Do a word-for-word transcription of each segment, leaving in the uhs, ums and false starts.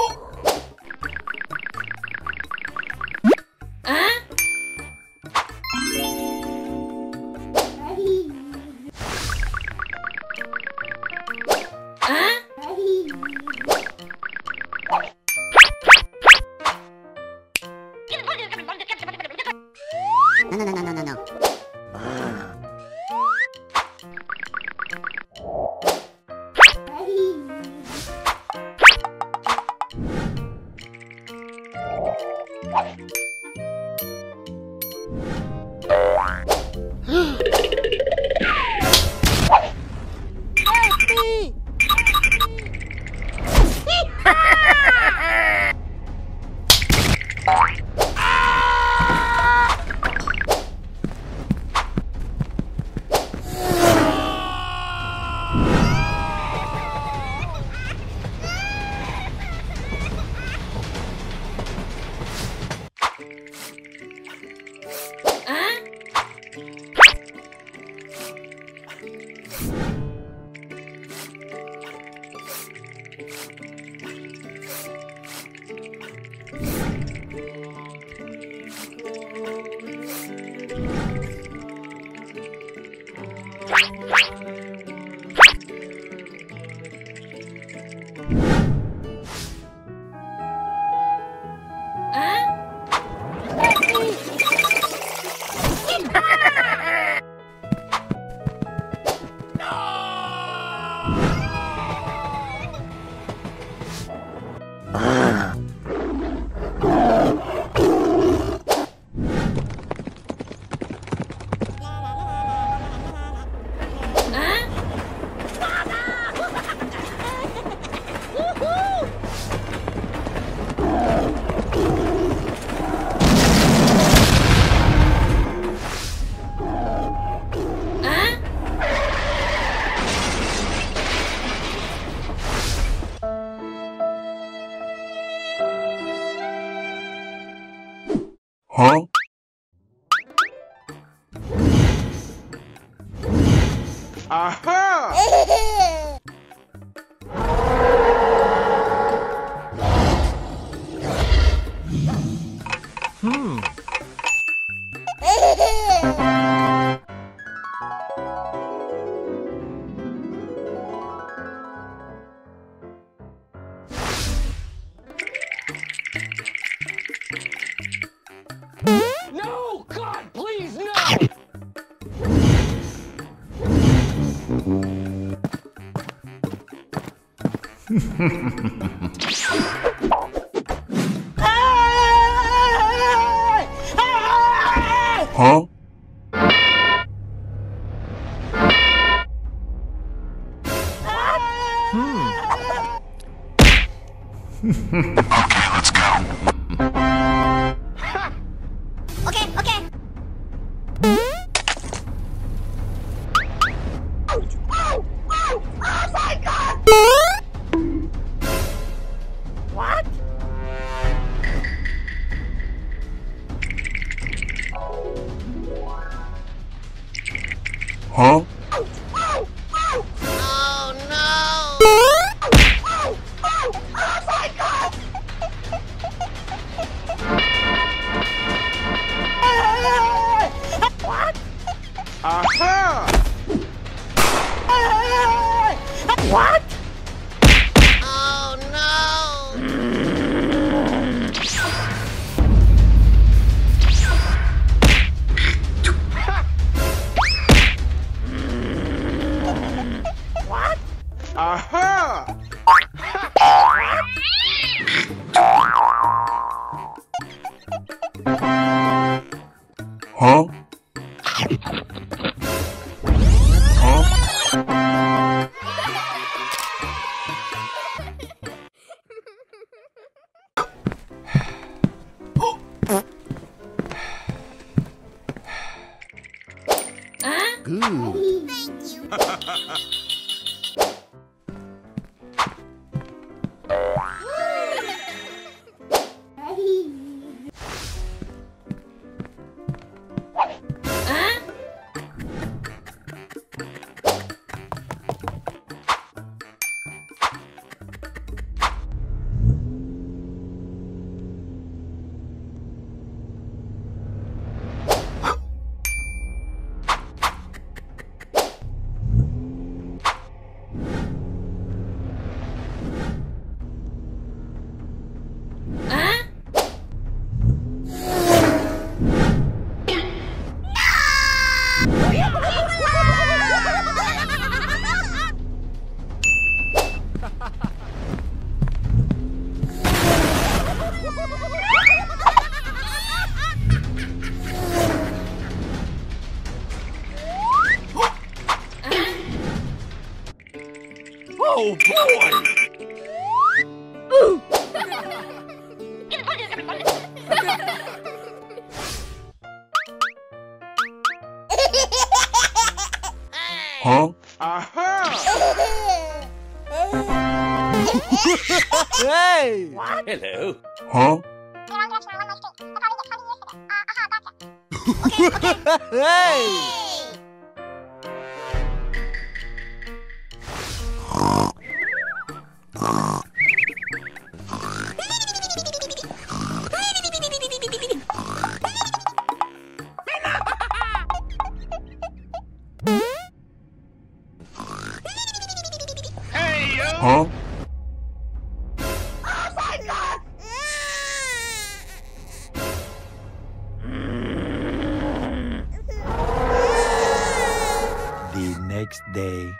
Ooh. Thank you. Oh boy! Ooh! Huh? Aha! Hey! Hello. Huh? Okay, okay. Hey! Huh? Oh my God! The next day.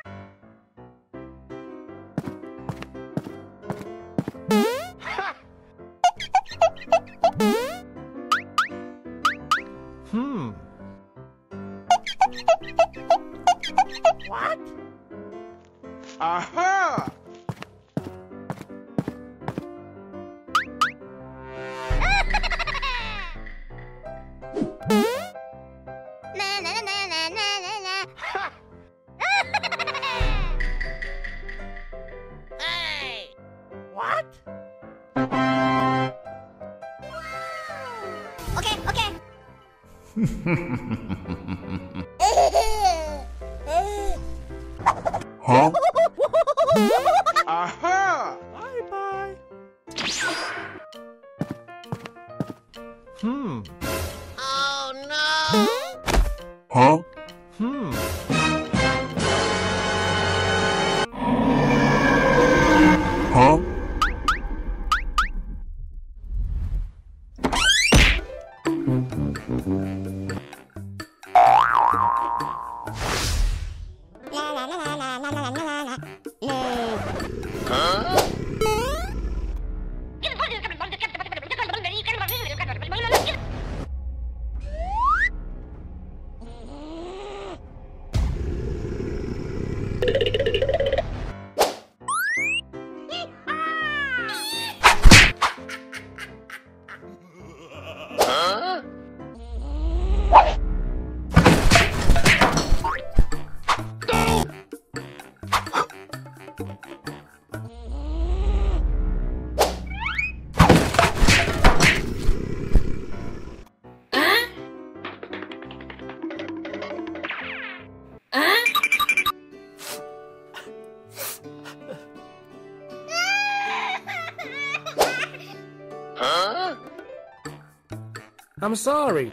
Hmm. What? Aha! Okay, okay. Huh? Aha! Bye bye. Hmm. Oh no. Huh? Hmm. Huh? I'm sorry.